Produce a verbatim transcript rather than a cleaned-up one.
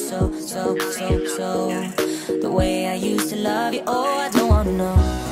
So, so, so, so, the way I used to love you, oh, I don't wanna know.